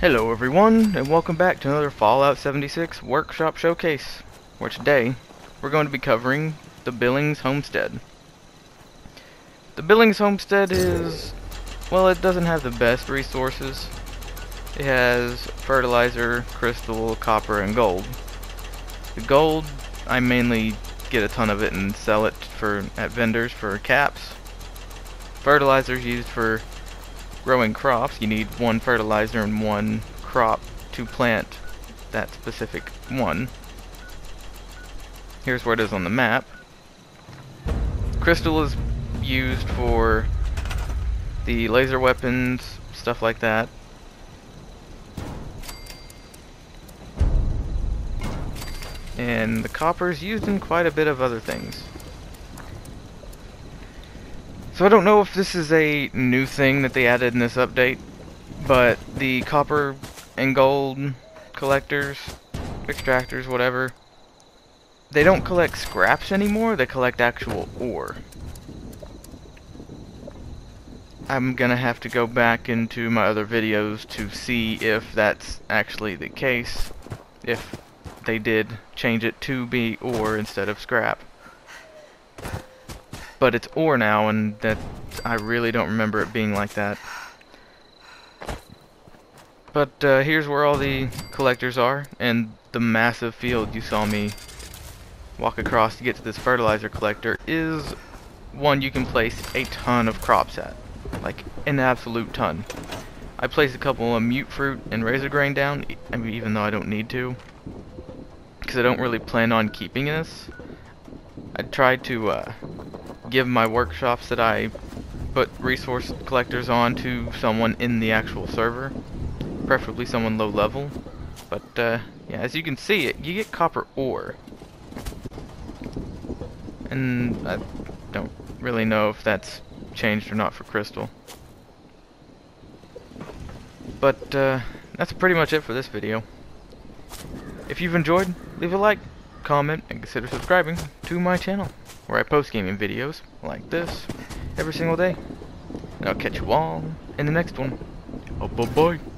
Hello everyone, and welcome back to another Fallout 76 Workshop Showcase, where today we're going to be covering the Billings Homestead. The Billings Homestead is, well, it doesn't have the best resources. It has fertilizer, crystal, copper, and gold. The gold, I mainly get a ton of it and sell it at vendors for caps. Fertilizer is used for growing crops. You need one fertilizer and one crop to plant that specific one. Here's where it is on the map. Crystal is used for the laser weapons, stuff like that. And the copper is used in quite a bit of other things. So I don't know if this is a new thing that they added in this update, but the copper and gold collectors, extractors, whatever, they don't collect scraps anymore, they collect actual ore. I'm gonna have to go back into my other videos to see if that's actually the case, if they did change it to be ore instead of scrap. But it's ore now, and that I really don't remember it being like that. But here's where all the collectors are, and the massive field you saw me walk across to get to this fertilizer collector is one you can place a ton of crops at, like an absolute ton. I placed a couple of mute fruit and razorgrain down, I mean, even though I don't need to, because I don't really plan on keeping this. I tried to give my workshops that I put resource collectors on to someone in the actual server, preferably someone low level, but yeah, as you can see, you get copper ore, and I don't really know if that's changed or not for crystal, but that's pretty much it for this video. If you've enjoyed, leave a like, comment, and consider subscribing to my channel, where I post gaming videos like this every single day. And I'll catch you all in the next one. Oh, bye-bye.